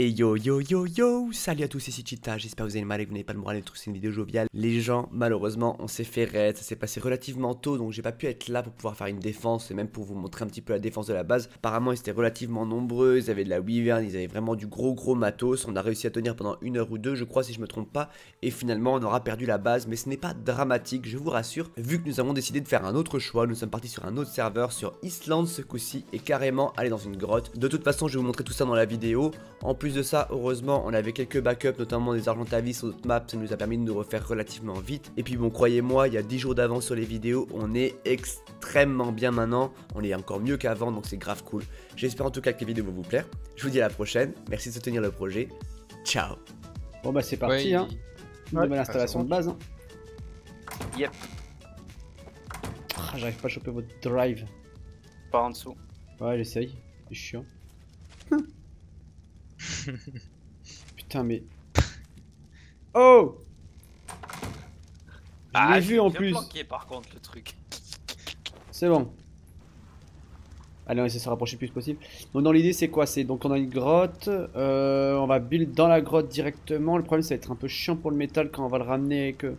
Et yo, salut à tous, ici Cheatah, j'espère que vous allez mal et que vous n'avez pas le moral de trouver une vidéo joviale. Les gens, malheureusement, on s'est fait raid, ça s'est passé relativement tôt, donc j'ai pas pu être là pour pouvoir faire une défense et même pour vous montrer un petit peu la défense de la base. Apparemment, ils étaient relativement nombreux, ils avaient de la wyvern, ils avaient vraiment du gros matos. On a réussi à tenir pendant une heure ou deux, je crois, si je me trompe pas, et finalement, on aura perdu la base, mais ce n'est pas dramatique, je vous rassure, vu que nous avons décidé de faire un autre choix. Nous sommes partis sur un autre serveur, sur Island ce coup-ci, et carrément aller dans une grotte. De toute façon, je vais vous montrer tout ça dans la vidéo. En plus de ça, heureusement, on avait quelques backups, notamment des Argentavis sur d'autres maps, ça nous a permis de nous refaire relativement vite. Et puis bon, croyez-moi, il y a 10 jours d'avance sur les vidéos, on est extrêmement bien maintenant, on est encore mieux qu'avant, donc c'est grave cool. J'espère en tout cas que les vidéos vont vous plaire, je vous dis à la prochaine, merci de soutenir le projet, ciao. Bon bah c'est parti, ouais, hein, nouvelle installation de base. Hein. Yep. Ah, j'arrive pas à choper votre drive. Par en dessous. Ouais, j'essaye, c'est chiant. Putain mais... Oh, j'ai vu en plus planqué, par contre le truc. C'est bon. Allez, on essaie de se rapprocher le plus possible. Donc dans l'idée c'est quoi? C'est donc on a une grotte, on va build dans la grotte directement. Le problème ça va être un peu chiant pour le métal quand on va le ramener et que...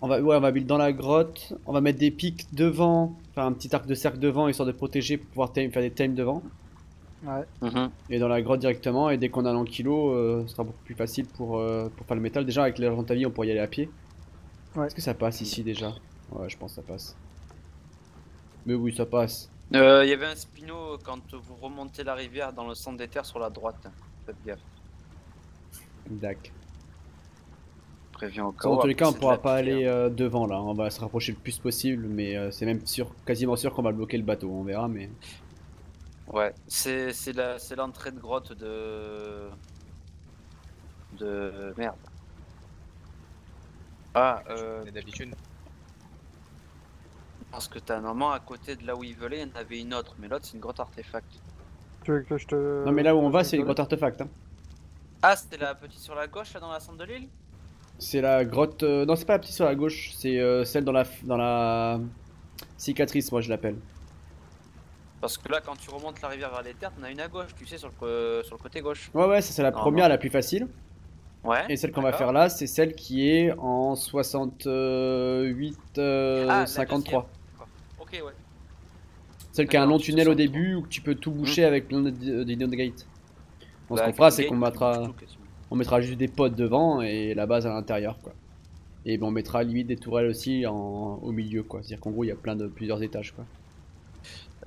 on va build dans la grotte, on va mettre des pics devant, enfin un petit arc de cercle devant histoire de protéger pour pouvoir faire des times devant. Ouais. Et dans la grotte directement, et dès qu'on a l'ankylo, ce sera beaucoup plus facile pour faire le métal. Déjà avec l'argentavis on pourrait y aller à pied. Ouais. Est-ce que ça passe ici déjà? Ouais, je pense que ça passe. Mais oui, ça passe. Il y avait un spino quand vous remontez la rivière dans le centre des terres sur la droite. Faites gaffe. Dac. Préviens au cas. En tous les cas, on pourra pas aller devant là. On va se rapprocher le plus possible, mais c'est même sûr, quasiment sûr qu'on va bloquer le bateau. On verra, mais. Ouais, c'est l'entrée de grotte de merde. Ah, d'habitude. Parce que t'as normalement à côté de là où il volait, il y en avait une autre, mais l'autre c'est une grotte artefact. Tu veux que je te... Non mais là où on va c'est une grotte artefact. Hein. Ah, c'était la petite sur la gauche là dans la centre de l'île? C'est la grotte... Non, c'est pas la petite sur la gauche, c'est celle dans la cicatrice, moi je l'appelle. Parce que là, quand tu remontes la rivière vers les terres, t'en as une à gauche, tu sais, sur le côté gauche. Ouais, ça c'est la première, la plus facile. Ouais. Et celle qu'on va faire là, c'est celle qui est en 68, 53. Ok, ouais. Celle qui a un long tunnel au début où tu peux tout boucher avec plein de gates. Donc ce qu'on fera, c'est qu'on mettra juste des pods devant et la base à l'intérieur, quoi. Et ben on mettra limite des tourelles aussi au milieu, quoi. C'est-à-dire qu'en gros, il y a plusieurs étages, quoi.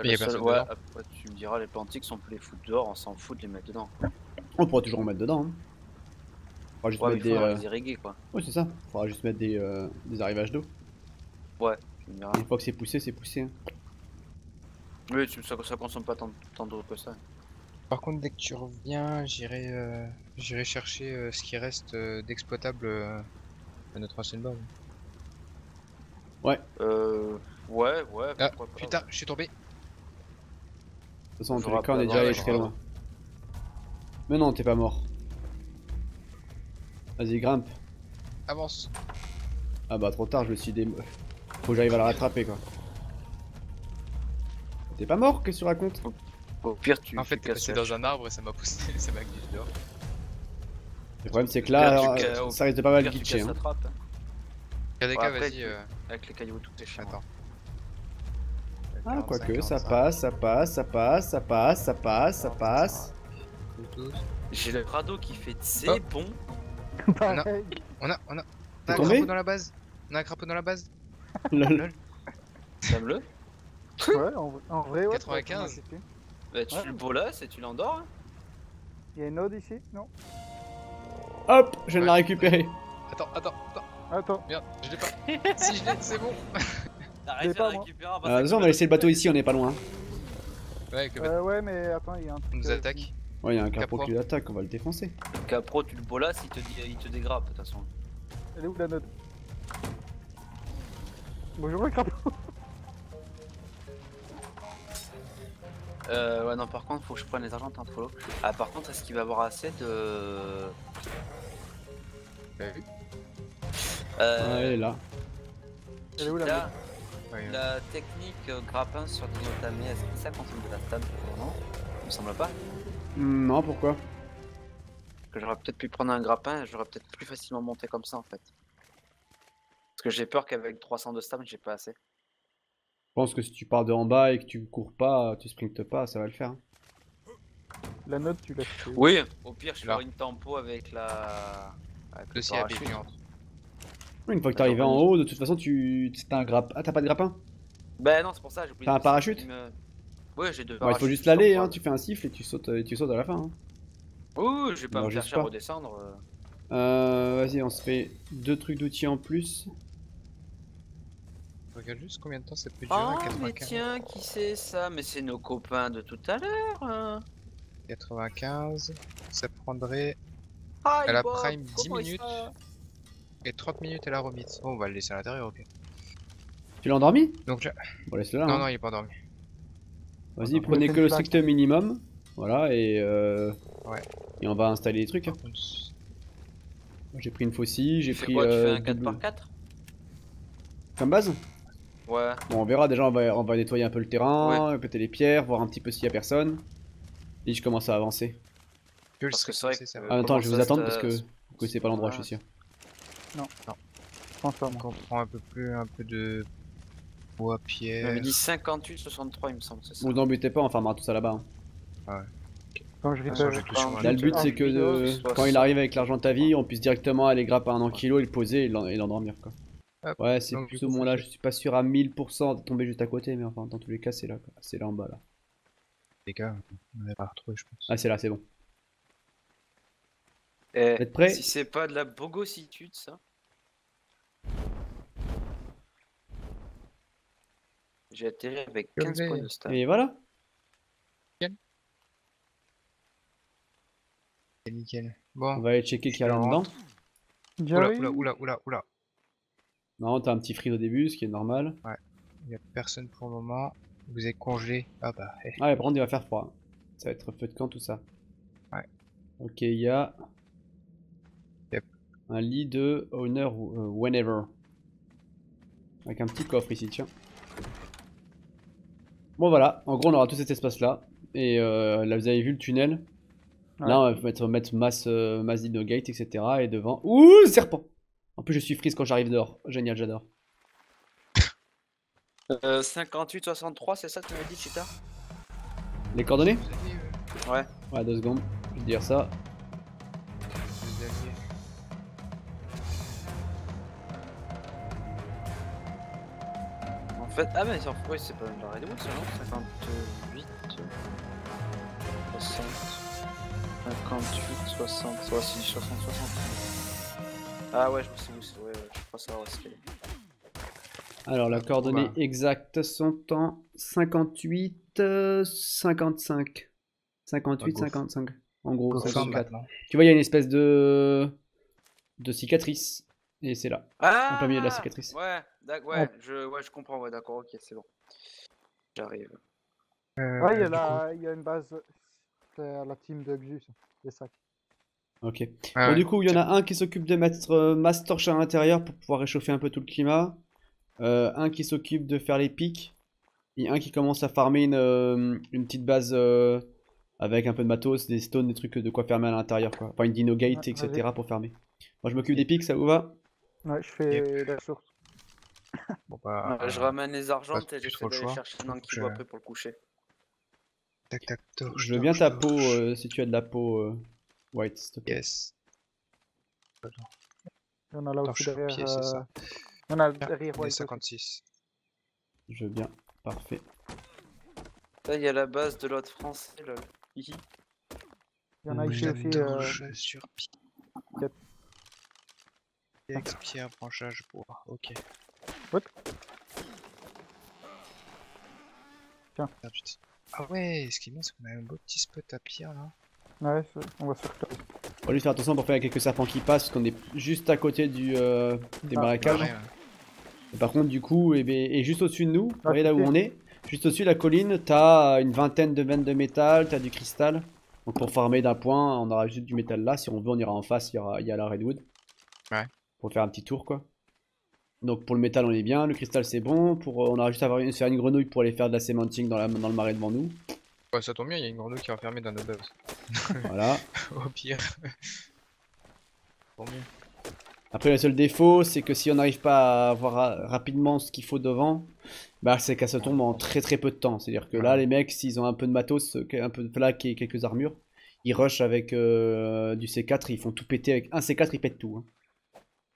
Mais ouais, après, tu me diras, les plantiques, on peut les foutre dehors, on s'en fout de les mettre dedans. Quoi. On pourra toujours en mettre dedans. Hein. On pourra juste mettre des. Les irriguer, quoi. Ouais, c'est ça. On pourra juste mettre des arrivages d'eau. Ouais, tu me diras. Une fois que c'est poussé, c'est poussé. Hein. Oui, ça consomme pas tant d'eau que ça. Par contre, dès que tu reviens, j'irai chercher ce qui reste d'exploitable à notre ancienne base. Ouais. Ouais. Ah, putain, je suis tombé. De toute façon, en tous les cas, on est déjà allé jusqu'à loin. Mais non, t'es pas mort. Vas-y, grimpe. Avance. Ah bah, trop tard, je me suis Faut que j'arrive à le rattraper, quoi. T'es pas mort, qu'est-ce que tu racontes? Au pire, tu. En fait, t'es passé dans un arbre et ça m'a poussé, ça m'a glissé dehors. Le problème, c'est que là, ça risque de pas mal glitcher. Vas-y. Avec les cailloux, tout est chiant. Ah, quoique, ça passe. J'ai le radeau qui fait c'est bon. On a un crapaud dans la base. Lol. Sable. Ouais, en vrai, ouais. 95. Bah, tu le bolasses et tu l'endors. Il y a une ode ici, non? Hop, je l'ai récupéré. Attends. Merde, je l'ai pas. Si je l'ai, c'est bon. Déjà on va laisser le bateau ici, on est pas loin. Ouais mais attends, il y a un truc. On nous attaque. Ouais, il y a un capro qui l'attaque, on va le défoncer. Le capro, tu le bolasses, il te dégrappe de toute façon. Elle est où la note? Bonjour le capro. Ouais non, par contre faut que je prenne les argentins, follow. Ah par contre, est-ce qu'il va avoir assez de... Elle est là. Elle est où la note? La technique grappin sur Dinotamé, est-ce que ça consomme de la table? Non, il me semble pas. Non, pourquoi? J'aurais peut-être pu prendre un grappin, j'aurais peut-être plus facilement monté comme ça en fait. Parce que j'ai peur qu'avec 300 de stamina, j'ai pas assez. Je pense que si tu pars de en bas et que tu cours pas, tu sprintes pas, ça va le faire. La note, tu l'as fait. Oui, au pire, je ferai une tempo avec la. Avec le CAB. Oui, une fois que t'es arrivé en haut, de toute façon, tu. T'as un grappin. Ah, t'as pas de grappin? Ben non, c'est pour ça, j'ai pris. T'as un parachute? Oui, j'ai deux parachutes. Il faut juste l'aller, hein, tu fais un siffle et tu sautes à la fin. Hein. Ouh, je vais pas me chercher à redescendre. Vas-y, on se fait deux trucs d'outils en plus. Regarde juste combien de temps ça peut durer. Oh, mais tiens, qui c'est ça? Mais c'est nos copains de tout à l'heure. Hein. 95, ça prendrait à la prime 10 minutes et 30 minutes à la remise. Bon, on va le laisser à l'intérieur, ok. Tu l'as endormi? Donc, on laisse là. Non, hein. Non, il est pas endormi. Vas-y, prenez que le strict minimum. Voilà, et ouais. Et on va installer les trucs. Hein. J'ai pris une faucille, j'ai pris. Quoi, tu fais un 4x4 comme base? Ouais. Bon, on verra déjà, on va nettoyer un peu le terrain, ouais. Péter les pierres, voir un petit peu s'il y a personne. Et je commence à avancer. Parce que c'est vrai que ça veut attends, je vais vous attendre parce que c'est pas l'endroit, je suis sûr. Non, non. Transforme. On prend un peu plus, un peu de bois, pierre. On me dit 58, 63, il me semble. Vous embêtez pas, on farmera tout ça là-bas. Hein. Ah ouais. Quand je vais là, le but c'est que quand il arrive avec l'argent de ta vie, on puisse directement aller grapper un Ankylo et le poser et l'endormir quoi. Hop. Ouais, c'est plus ou moins là, je suis pas sûr à 1000% de tomber juste à côté, mais enfin, dans tous les cas, c'est là quoi. C'est là en bas là. Les gars, on l'a pas retrouvé, je pense. Ah, c'est là, c'est bon. Eh, vous êtes prêts? Si c'est pas de la bogossitude ça. J'ai atterri avec 15 points de star. Et voilà. Nickel. Bon. On va aller checker qu'il y a là-dedans. Oula. Non, t'as un petit freeze au début, ce qui est normal. Ouais. Il y a personne pour le moment. Vous êtes congelé. Ah bah. Hey. Ah, par contre, il va faire froid. Ça va être feu de camp tout ça. Ouais. Ok, il y a un lit de Honor Whenever. Avec un petit coffre ici, tiens. Bon voilà. En gros, on aura tout cet espace là. Et là, vous avez vu le tunnel. Là, on va mettre masse dino gate, etc. Et devant. Ouh, serpent! En plus, je suis freeze quand j'arrive dehors. Génial, j'adore. 58, 63, c'est ça que tu m'as dit, Cheatah? Les coordonnées? Ouais. Ouais, 2 secondes. Je vais dire ça. En fait. Ah, mais c'est pas une arrêt de route, c'est non? 58. 60. 58, 60, 60, 60, 60. Ah ouais, je me souviens, ouais, je crois savoir ce qu'elle est. Alors, la coordonnée exacte sont en 58, 55. 58, 55. En gros, 54. Tu vois, il y a une espèce de cicatrice. Et c'est là. Ah, en plein milieu de la cicatrice. Ouais, je comprends, ouais, d'accord, ok, c'est bon. J'arrive. Ouais, il y a une base. La team de Xus, les sacs. Ok. Bon, du coup, il y en a un qui s'occupe de mettre mass torche à l'intérieur pour pouvoir réchauffer un peu tout le climat. Un qui s'occupe de faire les pics. Et un qui commence à farmer une petite base avec un peu de matos, des stones, des trucs de quoi fermer à l'intérieur. Enfin, une dino gate, etc. pour fermer. Moi, je m'occupe des pics, ça vous va? Ouais, je fais la source. Bon, bah, je ramène les argentes et j'essaie d'aller chercher un Ankylo après pour le coucher. Tac, tac, torche, je veux bien ta peau si tu as de la peau white, s'il te plaît. Yes. Il y en a là aussi derrière. Pied, ça. Il y en a derrière white. 56. Je veux bien, parfait. Là, il y a la base de l'autre français. Là. Ici. Il y en a ici aussi. Sur pied. Yep. Ex, pierre, branchage, bois. Ok. What? Tiens. Ah, putain. Ah ouais, ce qui est bien c'est qu'on a un beau petit spot à pierre là. Ouais, on va faire top. On va juste faire attention pour faire quelques serpents qui passent parce qu'on est juste à côté du, des marécages. Et par contre du coup, et juste au-dessus de nous, vous voyez là où on est, juste au-dessus de la colline, t'as une vingtaine de veines de métal, t'as du cristal. Donc pour farmer d'un point, on aura juste du métal là, si on veut on ira en face, il y a la redwood. Ouais. Pour faire un petit tour quoi. Donc pour le métal on est bien, le cristal c'est bon, on aura juste à faire une grenouille pour aller faire de la cementing dans le marais devant nous. Ouais, ça tombe bien, il y a une grande qui est enfermée dans nos bases. Voilà. Au pire. Tant mieux. Après, le seul défaut, c'est que si on n'arrive pas à avoir rapidement ce qu'il faut devant, bah c'est qu'elle se tombe en très très peu de temps. C'est-à-dire que là, les mecs, s'ils ont un peu de matos, un peu de plaques et quelques armures, ils rushent avec du C4, ils font tout péter. Avec un C4, ils pètent tout.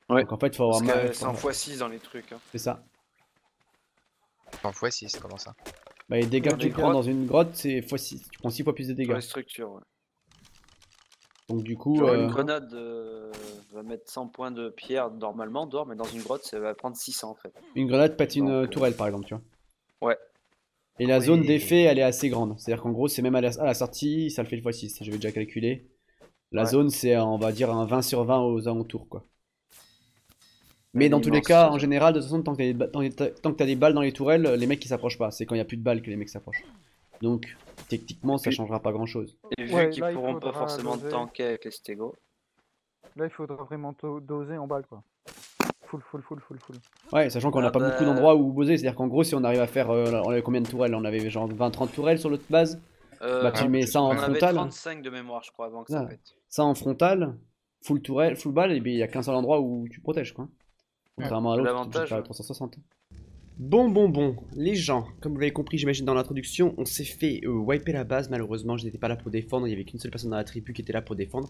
Hein. Ouais. Donc en fait, il faut avoir mal. C'est en x6 dans les trucs. Hein. C'est ça. En x6, comment ça? Bah, les dégâts que tu prends dans une grotte, c'est x6. Tu prends 6 fois plus de dégâts. Dans les structures, ouais. Donc du coup... Genre une grenade va mettre 100 points de pierre normalement dehors, mais dans une grotte ça va prendre 600 en fait. Une grenade pète une tourelle par exemple, tu vois. Ouais. Et la zone d'effet elle est assez grande, c'est-à-dire qu'en gros c'est même à la sortie, ça le fait le x6, j'avais déjà calculé. La zone c'est on va dire un 20 sur 20 aux alentours quoi. Mais dans tous les cas, en général, de toute façon, tant que t'as des balles dans les tourelles, les mecs ils s'approchent pas, c'est quand il n'y a plus de balles que les mecs s'approchent. Donc... Techniquement, ça changera pas grand chose. Et vu qu'ils pourront pas forcément tanker avec les stégos. Là, il faudra vraiment doser en balle quoi. Full. Ouais, sachant qu'on a pas beaucoup d'endroits où poser. C'est-à-dire qu'en gros, si on arrive à faire. On avait combien de tourelles? On avait genre 20-30 tourelles sur l'autre base. Bah, tu mets ça en frontal. 35 de mémoire, je crois, avant que ça pète. Ça en frontal, full tourelle, full balle, et bien il y a qu'un seul endroit où tu protèges quoi. Contrairement à l'autre, tu as 360. Bon, les gens, comme vous l'avez compris j'imagine dans l'introduction, on s'est fait wiper la base, malheureusement je n'étais pas là pour défendre, il n'y avait qu'une seule personne dans la tribu qui était là pour défendre.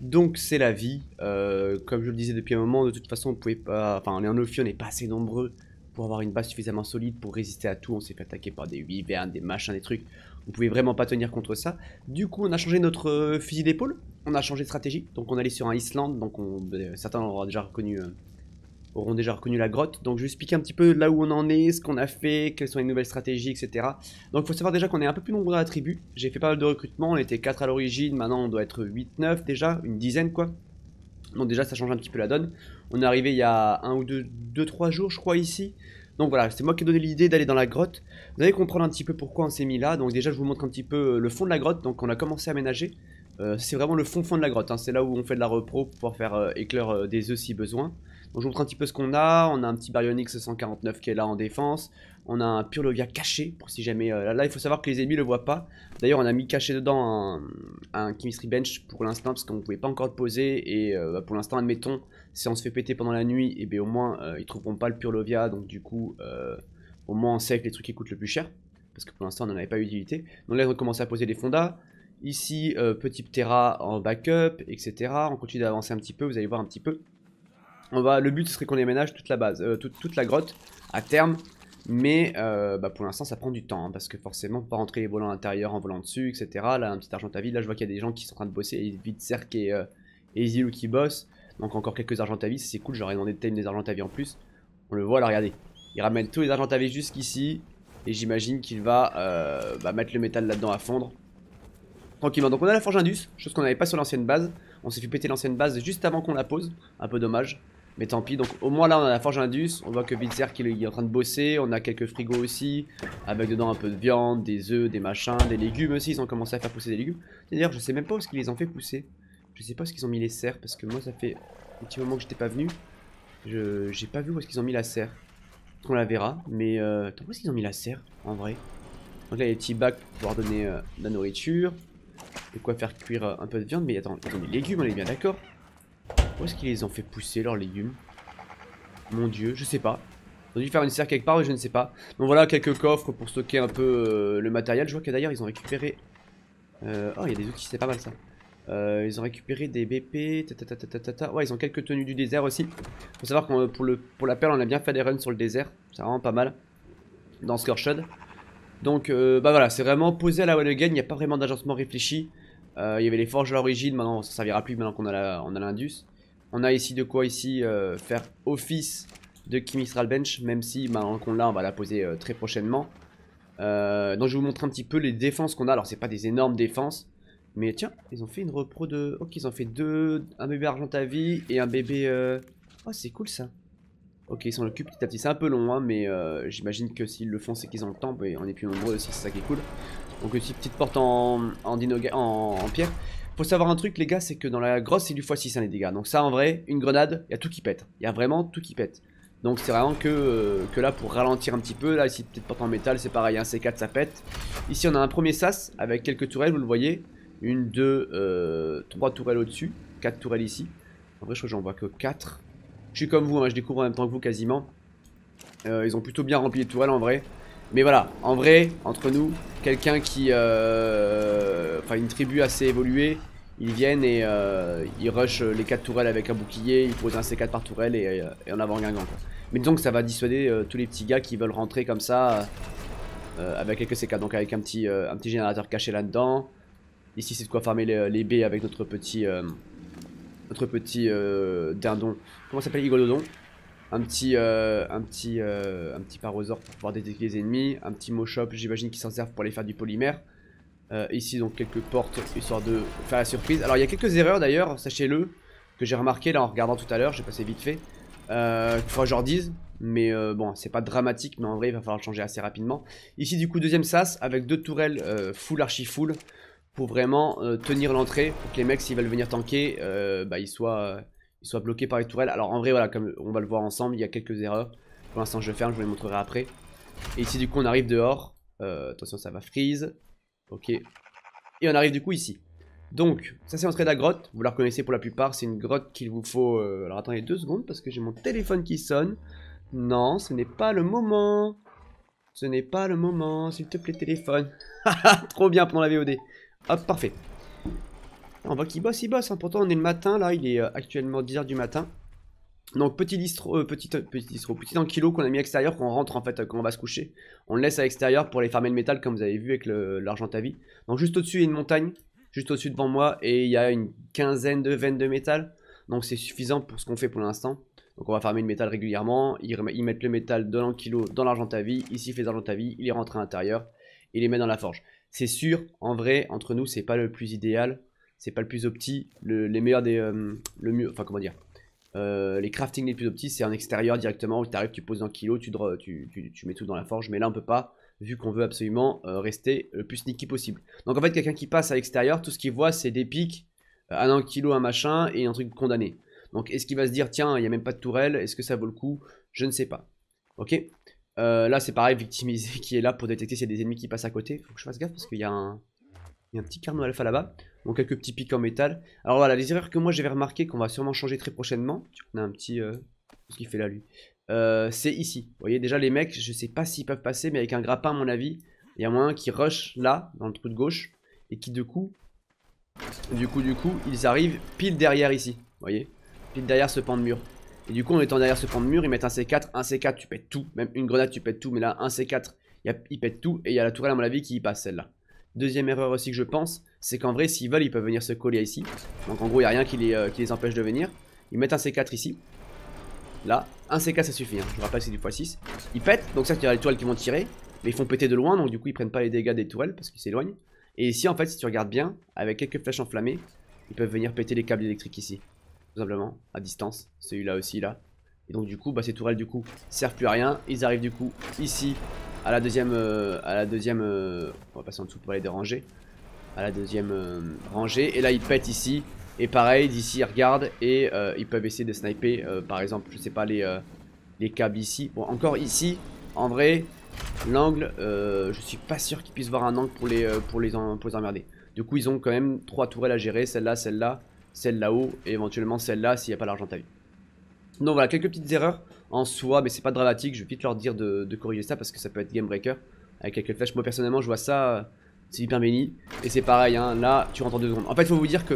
Donc c'est la vie, comme je le disais depuis un moment, de toute façon on pouvait pas, enfin on est en offi, on n'est pas assez nombreux pour avoir une base suffisamment solide pour résister à tout, on s'est fait attaquer par des wyvernes, des machins, des trucs, on pouvait vraiment pas tenir contre ça. Du coup on a changé notre fusil d'épaule, on a changé de stratégie, donc on allait sur un Island, donc certains auront déjà reconnu la grotte, donc je vais expliquer un petit peu là où on en est, ce qu'on a fait, quelles sont les nouvelles stratégies, etc. Donc il faut savoir déjà qu'on est un peu plus nombreux à la tribu, j'ai fait pas mal de recrutement, on était 4 à l'origine, maintenant on doit être 8, 9 déjà, une dizaine quoi. Donc déjà ça change un petit peu la donne, on est arrivé il y a 1 ou 2-3 jours je crois ici. Donc voilà, c'est moi qui ai donné l'idée d'aller dans la grotte, vous allez comprendre un petit peu pourquoi on s'est mis là, donc déjà je vous montre un petit peu le fond de la grotte, donc on a commencé à ménager. C'est vraiment le fond de la grotte, hein. C'est là où on fait de la repro pour pouvoir faire éclore des œufs si besoin. Donc je vous montre un petit peu ce qu'on a, on a un petit Baryonyx 149 qui est là en défense, on a un Purlovia caché pour si jamais... là il faut savoir que les ennemis le voient pas, d'ailleurs on a mis caché dedans un Chemistry Bench pour l'instant parce qu'on pouvait pas encore le poser et pour l'instant admettons si on se fait péter pendant la nuit et bien au moins ils trouveront pas le Purlovia donc du coup au moins on sait que les trucs qui coûtent le plus cher parce que pour l'instant on n'en avait pas eu d'utilité. Donc là on commence à poser des fondas. Ici, petit Ptera en backup, etc. On continue d'avancer un petit peu, vous allez voir un petit peu. Le but, ce serait qu'on déménage toute la base, toute la grotte à terme. Mais pour l'instant, ça prend du temps. Hein, parce que forcément, on peut pas rentrer les volants à l'intérieur en volant dessus, etc. Là, un petit Argentaville. Là, je vois qu'il y a des gens qui sont en train de bosser. Et Vitzer et Isilo qui bossent. Donc, encore quelques Argentavis. C'est cool, j'aurais demandé de tailler des Argentavis en plus. On le voit, là, regardez. Il ramène tous les Argentavis jusqu'ici. Et j'imagine qu'il va mettre le métal là-dedans à fondre. Tranquillement, donc on a la forge Indus, chose qu'on n'avait pas sur l'ancienne base. On s'est fait péter l'ancienne base juste avant qu'on la pose, un peu dommage, mais tant pis. Donc au moins là on a la forge Indus, on voit que Vitzer il est en train de bosser, on a quelques frigos aussi, avec dedans un peu de viande, des œufs, des machins, des légumes aussi, ils ont commencé à faire pousser des légumes. D'ailleurs je sais même pas où est-ce qu'ils les ont fait pousser, je sais pas où est-ce qu'ils ont mis les serres, parce que moi ça fait un petit moment que j'étais pas venu, j'ai pas vu où est-ce qu'ils ont mis la serre. On la verra, mais attends, où est-ce qu'ils ont mis la serre en vrai? Donc là il y a des petits bacs pour pouvoir donner de la nourriture. De quoi faire cuire un peu de viande, mais attends, ils ont des légumes, on est bien d'accord. Où est-ce qu'ils les ont fait pousser leurs légumes? Mon dieu, je sais pas. Ils ont dû faire une serre quelque part, mais je ne sais pas. Donc voilà, quelques coffres pour stocker un peu le matériel. Je vois que d'ailleurs ils ont récupéré. Oh, il y a des outils, c'est pas mal ça. Ils ont récupéré des BP. Ouais, ils ont quelques tenues du désert aussi. Faut savoir que pour la perle, on a bien fait des runs sur le désert. C'est vraiment pas mal. Dans Scorched. Donc voilà, c'est vraiment posé à la one again, il n'y a pas vraiment d'agencement réfléchi. Il y avait les forges à l'origine, maintenant ça ne servira plus maintenant qu'on a l'Indus. On a ici de quoi ici faire office de Chemistral Bench, même si maintenant qu'on l'a, on va la poser très prochainement. Donc je vais vous montrer un petit peu les défenses qu'on a, alors c'est pas des énormes défenses. Mais tiens, ils ont fait une repro de... Ok, ils ont fait deux, un bébé Argentavie et un bébé... Oh c'est cool ça. Ok, ils s'en occupent petit à petit, c'est un peu long hein, mais j'imagine que s'ils le font c'est qu'ils ont le temps, mais on est plus nombreux aussi, c'est ça qui est cool. Donc aussi petite porte en pierre. Faut savoir un truc les gars, c'est que dans la grosse c'est du x6 hein, les dégâts, donc ça en vrai, une grenade, il y a tout qui pète, il y a vraiment tout qui pète. Donc c'est vraiment que là pour ralentir un petit peu. Là ici peut-être porte en métal c'est pareil, un C4 ça pète. Ici on a un premier sas avec quelques tourelles, vous le voyez. Une, deux, trois tourelles au-dessus, quatre tourelles ici. En vrai je crois que j'en vois que 4. Je suis comme vous, hein, je découvre en même temps que vous quasiment. Ils ont plutôt bien rempli les tourelles en vrai. Mais voilà, en vrai, entre nous, quelqu'un qui... Enfin une tribu assez évoluée, ils viennent et ils rushent les 4 tourelles avec un bouclier, ils posent un C4 par tourelle et en avant guingant quoi. Mais disons que ça va dissuader tous les petits gars qui veulent rentrer comme ça avec quelques C4, donc avec un petit générateur caché là-dedans. Ici c'est de quoi farmer les baies avec notre petit dindon. Comment ça s'appelle, Igododon? Un petit parosaure pour pouvoir détecter les ennemis. Un petit moshop, j'imagine qu'ils s'en servent pour aller faire du polymère. Ici donc quelques portes histoire de faire la surprise. Alors il y a quelques erreurs d'ailleurs, sachez-le, que j'ai remarqué là en regardant tout à l'heure, j'ai passé vite fait. Il faudra que je leur dise, mais bon c'est pas dramatique, mais en vrai il va falloir le changer assez rapidement. Ici du coup deuxième sas avec 2 tourelles full archi full pour vraiment tenir l'entrée, pour que les mecs s'ils veulent venir tanker, bah ils soient bloqués par les tourelles. Alors en vrai voilà, comme on va le voir ensemble, il y a quelques erreurs. Pour l'instant je ferme, je vous les montrerai après. Et ici du coup on arrive dehors, attention ça va freeze. Ok, et on arrive du coup ici. Donc, ça c'est l'entrée de la grotte, vous la reconnaissez pour la plupart, c'est une grotte qu'il vous faut... Alors attendez 2 secondes parce que j'ai mon téléphone qui sonne. Non, ce n'est pas le moment. Ce n'est pas le moment, s'il te plaît téléphone. Trop bien pendant la VOD. Hop, parfait. On voit qu'il bosse, il bosse, hein. Pourtant on est le matin, là il est actuellement 10h du matin. Donc petit ankylo qu'on a mis à l'extérieur, qu'on rentre en fait quand on va se coucher. On le laisse à l'extérieur pour aller farmer le métal comme vous avez vu avec l'argent à vie. Donc juste au-dessus il y a une montagne, juste au-dessus devant moi, et il y a une quinzaine de veines de métal. Donc c'est suffisant pour ce qu'on fait pour l'instant. Donc on va farmer le métal régulièrement, ils mettent le métal de l'ankylo dans l'argent à vie. Ici il fait l'argent à vie, il les rentre à l'intérieur, il les met dans la forge. C'est sûr, en vrai, entre nous c'est pas le plus idéal, c'est pas le plus opti, les meilleurs des... le mieux, enfin comment dire... les crafting les plus petits c'est en extérieur directement où tu arrives, tu poses un kilo, tu mets tout dans la forge, mais là on peut pas vu qu'on veut absolument rester le plus sneaky possible. Donc en fait quelqu'un qui passe à l'extérieur, tout ce qu'il voit c'est des pics, un ankylo, un machin et un truc condamné. Donc est-ce qu'il va se dire tiens il n'y a même pas de tourelle, est-ce que ça vaut le coup, je ne sais pas. Ok, là c'est pareil, victimisé qui est là pour détecter s'il y a des ennemis qui passent à côté. Faut que je fasse gaffe parce qu'il y a un petit carnot alpha là-bas. Donc quelques petits pics en métal. Alors voilà, les erreurs que moi j'avais remarqué qu'on va sûrement changer très prochainement. On a un petit... Qu'est-ce qu'il fait là lui, c'est ici. Vous voyez déjà les mecs, je sais pas s'ils peuvent passer, mais avec un grappin à mon avis, il y a moyen qu'ils rushent là, dans le trou de gauche. Et qui du coup, ils arrivent pile derrière ici. Vous voyez, pile derrière ce pan de mur. Et du coup en étant derrière ce pan de mur, ils mettent un C4. Un C4 tu pètes tout, même une grenade tu pètes tout. Mais là un C4, il pète tout. Et il y a la tourelle à mon avis qui y passe, celle-là. Deuxième erreur aussi que je pense, c'est qu'en vrai s'ils veulent ils peuvent venir se coller ici. Donc en gros il n'y a rien qui les empêche de venir. Ils mettent un C4 ici. Là, un C4 ça suffit, hein. Je vous rappelle c'est du x6. Ils pètent, donc certes il y a les tourelles qui vont tirer, mais ils font péter de loin, donc du coup ils prennent pas les dégâts des tourelles parce qu'ils s'éloignent. Et ici en fait si tu regardes bien, avec quelques flèches enflammées, ils peuvent venir péter les câbles électriques ici. Tout simplement, à distance, celui-là aussi là. Et donc du coup bah, ces tourelles du coup servent plus à rien, ils arrivent du coup ici. À la deuxième, on va passer en dessous pour les déranger. À la deuxième rangée. Et là ils pètent ici. Et pareil d'ici ils regardent. Et ils peuvent essayer de sniper par exemple je sais pas les câbles ici. Bon encore ici en vrai l'angle je suis pas sûr qu'ils puissent voir un angle pour les emmerder. Du coup ils ont quand même 3 tourelles à gérer. Celle-là, celle-là, celle là-haut. Et éventuellement celle-là s'il n'y a pas l'argent à vie. Donc voilà quelques petites erreurs en soi, mais c'est pas dramatique, je vais vite leur dire de corriger ça parce que ça peut être game breaker avec quelques flèches. Moi personnellement je vois ça, c'est hyper béni. Et c'est pareil hein, là tu rentres en 2 secondes. En fait il faut vous dire que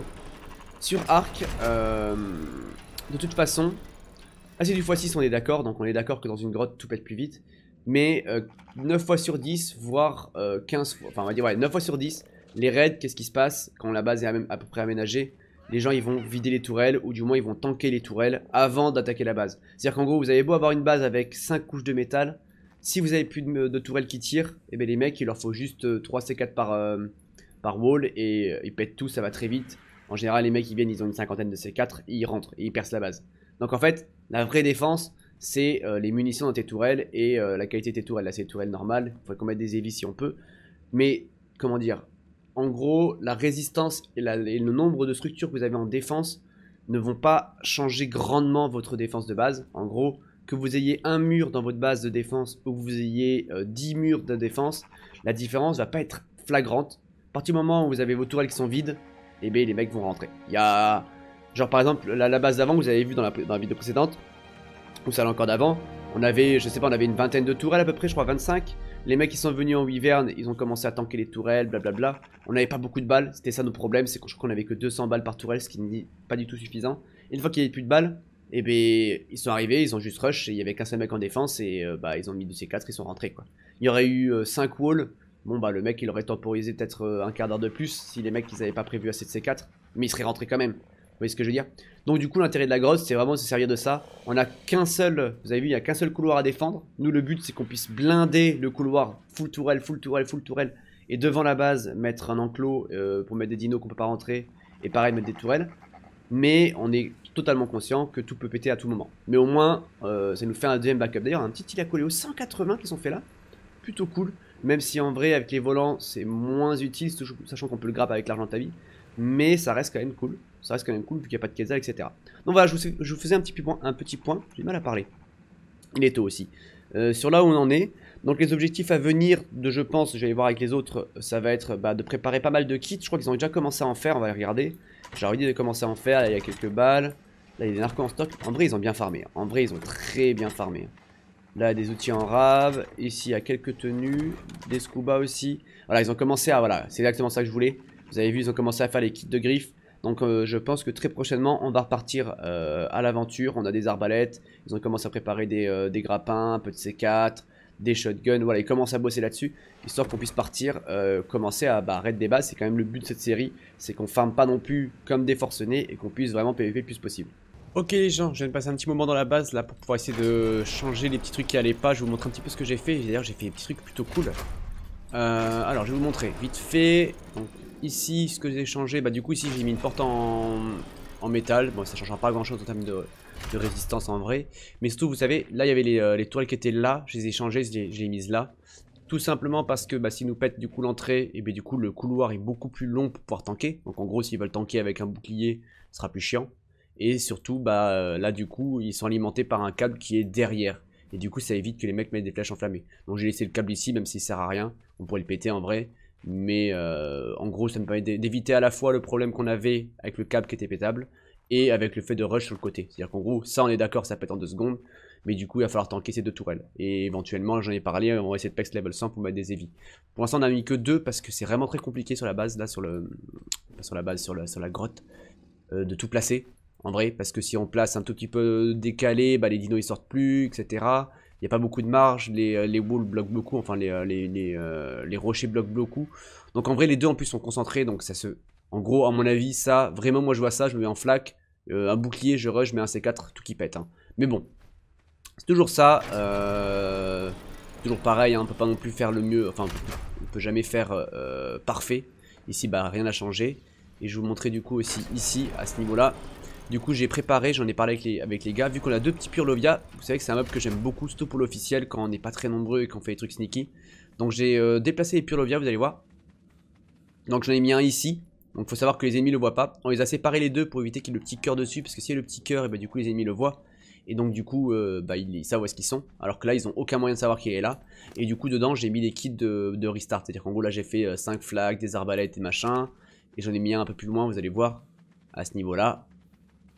sur Ark de toute façon, ah c'est du x6 on est d'accord, donc on est d'accord que dans une grotte tout pète plus vite. Mais 9 fois sur 10 voire 15 fois, enfin on va dire ouais 9 fois sur 10 les raids qu'est-ce qui se passe quand la base est à peu près aménagée. Les gens ils vont vider les tourelles ou du moins ils vont tanker les tourelles avant d'attaquer la base. C'est-à-dire qu'en gros vous avez beau avoir une base avec 5 couches de métal, si vous avez plus de tourelles qui tirent, et bien les mecs il leur faut juste 3 C4 par wall et ils pètent tout, ça va très vite. En général les mecs ils viennent, ils ont une cinquantaine de C4 et ils rentrent et ils percent la base. Donc en fait la vraie défense c'est les munitions dans tes tourelles et la qualité de tes tourelles. Là c'est les tourelles normales, il faudrait qu'on mette des heavy si on peut. Mais comment dire ? En gros, la résistance et le nombre de structures que vous avez en défense ne vont pas changer grandement votre défense de base. En gros, que vous ayez un mur dans votre base de défense ou que vous ayez 10 murs de défense, la différence va pas être flagrante. À partir du moment où vous avez vos tourelles qui sont vides, eh bien les mecs vont rentrer. Il y a... Genre par exemple, la base d'avant, vous avez vu dans la vidéo précédente, ou celle encore d'avant, on avait, je sais pas, on avait une vingtaine de tourelles à peu près, je crois 25. Les mecs qui sont venus en wyvern, ils ont commencé à tanker les tourelles, blablabla. On n'avait pas beaucoup de balles, c'était ça nos problèmes, c'est qu'on avait que 200 balles par tourelle, ce qui n'est pas du tout suffisant. Et une fois qu'il n'y avait plus de balles, et ben ils sont arrivés, ils ont juste rush, et il n'y avait qu'un seul mec en défense, et bah ils ont mis 2 C4, ils sont rentrés quoi. Il y aurait eu 5 walls, bon bah le mec il aurait temporisé peut-être un quart d'heure de plus, si les mecs ils n'avaient pas prévu assez de C4, mais ils seraient rentrés quand même. Vous voyez ce que je veux dire? Donc du coup l'intérêt de la grotte c'est vraiment de se servir de ça. On n'a qu'un seul, vous avez vu, il n'y a qu'un seul couloir à défendre. Nous le but c'est qu'on puisse blinder le couloir full tourelle, full tourelle, full tourelle. Et devant la base mettre un enclos pour mettre des dinos qu'on peut pas rentrer. Et pareil mettre des tourelles. Mais on est totalement conscient que tout peut péter à tout moment. Mais au moins ça nous fait un deuxième backup. D'ailleurs un petit Tilakoléo 180 qui sont faits là. Plutôt cool. Même si en vrai avec les volants c'est moins utile. Sachant qu'on peut le grappe avec l'argent de ta vie. Mais ça reste quand même cool. Ça reste quand même cool vu qu'il n'y a pas de Quetzal, etc. Donc voilà, je vous faisais un petit point, j'ai du mal à parler. Il est tôt aussi. Sur là où on en est, donc les objectifs à venir, je pense, je vais voir avec les autres, ça va être bah, de préparer pas mal de kits. Je crois qu'ils ont déjà commencé à en faire, on va les regarder. J'ai envie de commencer à en faire, là il y a quelques balles. Là il y a des narcos en stock. En vrai ils ont bien farmé, en vrai ils ont très bien farmé. Là des outils en rave, ici il y a quelques tenues, des scuba aussi. Voilà, ils ont commencé à, voilà, c'est exactement ça que je voulais. Vous avez vu, ils ont commencé à faire les kits de griffes. Donc je pense que très prochainement on va repartir à l'aventure, on a des arbalètes, ils ont commencé à préparer des grappins, un peu de C4, des shotguns, voilà ils commencent à bosser là-dessus, histoire qu'on puisse partir, commencer à bah, raid des bases, c'est quand même le but de cette série, c'est qu'on farme pas non plus comme des forcenés et qu'on puisse vraiment PvP le plus possible. Ok les gens, je viens de passer un petit moment dans la base là pour pouvoir essayer de changer les petits trucs qui allaient pas, je vous montre un petit peu ce que j'ai fait, d'ailleurs j'ai fait des petits trucs plutôt cool. Alors je vais vous montrer, vite fait, donc... Ici, ce que j'ai changé, bah du coup ici j'ai mis une porte en métal. Bon, ça changera pas grand chose en termes de résistance en vrai. Mais surtout, vous savez, là il y avait les toiles qui étaient là. Je les ai changées, je les ai mises là. Tout simplement parce que bah, s'ils nous pètent du coup l'entrée, et bien du coup le couloir est beaucoup plus long pour pouvoir tanker. Donc en gros, s'ils veulent tanker avec un bouclier, ce sera plus chiant. Et surtout, bah là du coup, ils sont alimentés par un câble qui est derrière. Et du coup, ça évite que les mecs mettent des flèches enflammées. Donc j'ai laissé le câble ici, même s'il sert à rien. On pourrait le péter en vrai. Mais en gros ça me permet d'éviter à la fois le problème qu'on avait avec le câble qui était pétable et avec le fait de rush sur le côté. C'est à dire qu'en gros ça on est d'accord, ça pète en 2 secondes. Mais du coup il va falloir tanker ces 2 tourelles. Et éventuellement j'en ai parlé, on va essayer de pex level 100 pour mettre des heavy. Pour l'instant on a mis que 2 parce que c'est vraiment très compliqué sur la base, là sur la grotte de tout placer en vrai. Parce que si on place un tout petit peu décalé, bah les dinos ils sortent plus, etc. Il n'y a pas beaucoup de marge, les walls bloquent beaucoup, enfin les rochers bloquent beaucoup. Donc en vrai les deux en plus sont concentrés, donc ça se... En gros à mon avis ça, vraiment moi je vois ça, je me mets en flaque, un bouclier, je rush, je mets un C4, tout qui pète. Hein. Mais bon, c'est toujours ça, toujours pareil, hein, on peut pas non plus faire le mieux, enfin on peut jamais faire parfait. Ici bah rien n'a changé, et je vais vous montrer du coup aussi ici, à ce niveau là. Du coup j'ai préparé, j'en ai parlé avec les gars, vu qu'on a 2 petits Purlovia, vous savez que c'est un mob que j'aime beaucoup, surtout pour l'officiel quand on n'est pas très nombreux et qu'on fait des trucs sneaky. Donc j'ai déplacé les Purlovia, vous allez voir. Donc j'en ai mis un ici, donc faut savoir que les ennemis le voient pas. On les a séparés les deux pour éviter qu'il y ait le petit cœur dessus, parce que s'il y a le petit cœur, et bah du coup les ennemis le voient. Et donc du coup, bah, ils savent où est-ce qu'ils sont, alors que là ils ont aucun moyen de savoir qui est là. Et du coup dedans j'ai mis des kits de restart, c'est-à-dire qu'en gros là j'ai fait 5 flags, des arbalètes et machin. Et j'en ai mis un peu plus loin, vous allez voir, à ce niveau-là.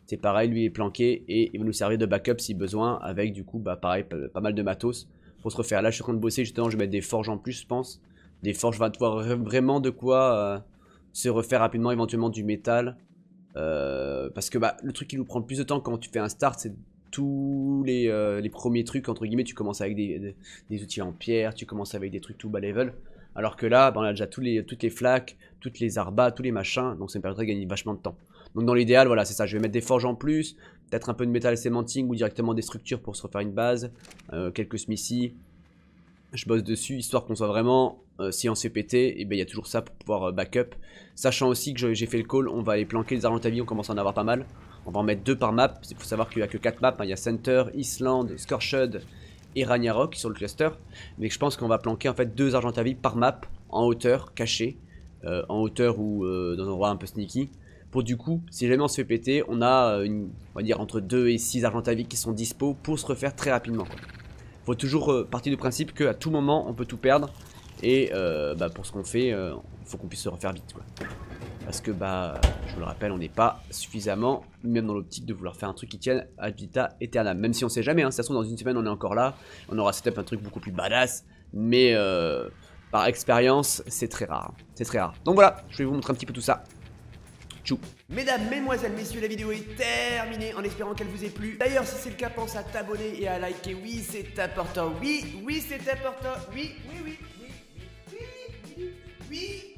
C'est pareil, lui est planqué et il va nous servir de backup si besoin avec du coup bah pareil pas mal de matos pour se refaire. Là je suis en train de bosser justement, je vais mettre des forges en plus je pense. Des forges va avoir vraiment de quoi se refaire rapidement, éventuellement du métal. Parce que bah, le truc qui nous prend le plus de temps quand tu fais un start c'est tous les premiers trucs entre guillemets. Tu commences avec des outils en pierre, tu commences avec des trucs tout bas level. Alors que là bah, on a déjà toutes les flaques, toutes les arbas, tous les machins. Donc ça me permettrait de gagner vachement de temps. Donc dans l'idéal, voilà, c'est ça, je vais mettre des forges en plus, peut-être un peu de métal sémanting ou directement des structures pour se refaire une base, quelques smithies, je bosse dessus, histoire qu'on soit vraiment, si on se fait péter, et ben il y a toujours ça pour pouvoir backup. Sachant aussi que j'ai fait le call, on va aller planquer les argentavis, on commence à en avoir pas mal, on va en mettre 2 par map, il faut savoir qu'il n'y a que 4 maps, hein. Il y a Center, Island, Scorched et Ragnarok sur le cluster, mais je pense qu'on va planquer en fait 2 argentavis par map, en hauteur, cachés, en hauteur ou dans un endroit un peu sneaky. pour du coup, si jamais on se fait péter, on a une, on va dire entre 2 et 6 argentaviques qui sont dispo pour se refaire très rapidement. Il faut toujours partir du principe qu'à tout moment on peut tout perdre et bah, pour ce qu'on fait, il faut qu'on puisse se refaire vite quoi. Parce que bah, je vous le rappelle, on n'est pas suffisamment, même dans l'optique de vouloir faire un truc qui tienne ad vitam aeternam. Même si on sait jamais, hein, de toute façon dans une semaine on est encore là, on aura setup un truc beaucoup plus badass, mais par expérience c'est très rare, c'est très rare. Donc voilà, je vais vous montrer un petit peu tout ça. Tchou. Mesdames, mesdemoiselles, messieurs, la vidéo est terminée en espérant qu'elle vous ait plu. D'ailleurs, si c'est le cas, pense à t'abonner et à liker. Oui, c'est important. Oui, oui, c'est important. Oui, oui, oui, oui, oui, oui, oui, oui.